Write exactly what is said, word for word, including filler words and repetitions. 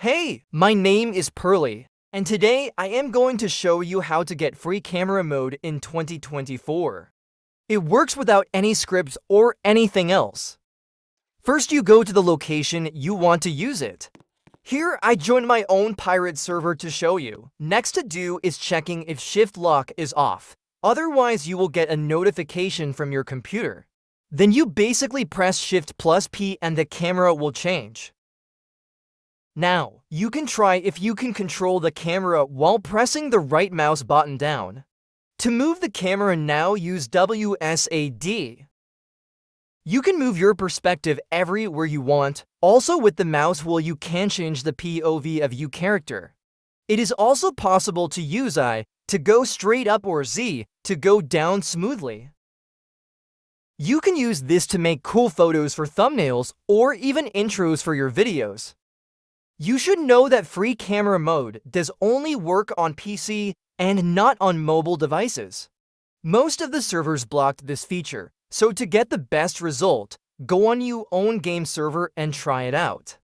Hey, my name is Pearly, and today I am going to show you how to get free camera mode in twenty twenty-four. It works without any scripts or anything else. First, you go to the location you want to use it. Here, I joined my own pirate server to show you. Next to do is checking if shift lock is off. Otherwise, you will get a notification from your computer. Then you basically press shift plus P and the camera will change. Now, you can try if you can control the camera while pressing the right mouse button down. To move the camera now, use W S A D. You can move your perspective everywhere you want. Also with the mouse wheel, you can change the P O V of your character. It is also possible to use I to go straight up or Z to go down smoothly. You can use this to make cool photos for thumbnails or even intros for your videos. You should know that free camera mode does only work on P C and not on mobile devices. Most of the servers blocked this feature, so to get the best result, go on your own game server and try it out.